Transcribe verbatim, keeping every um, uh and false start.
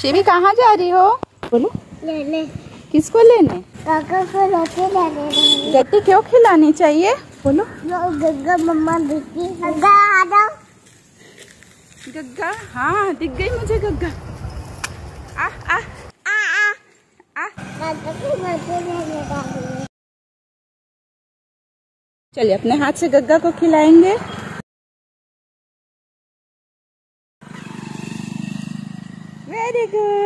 शिमी कहाँ जा रही हो? बोलो। लेने। किसको लेने? काका को रोटी लेने। गट्टी क्यों खिलानी चाहिए? बोलो। गग्गा मम्मा दिखी। गग्गा आ जाओ। गग्गा, हाँ दिख गई मुझे गग्गा। आ आ आ आ आ। काका को रोटी लेने। चलिए अपने हाथ से गग्गा को खिलाएंगे। Very good.